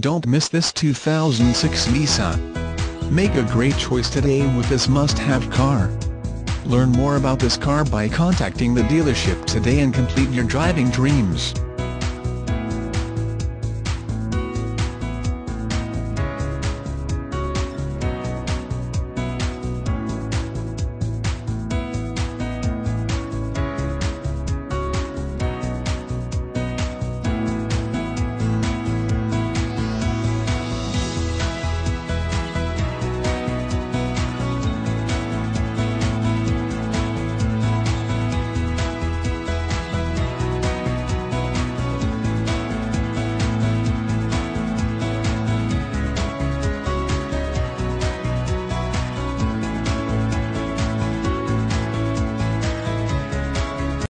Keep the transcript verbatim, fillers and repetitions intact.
Don't miss this two thousand six Nissan. Make a great choice today with this must-have car. Learn more about this car by contacting the dealership today and complete your driving dreams.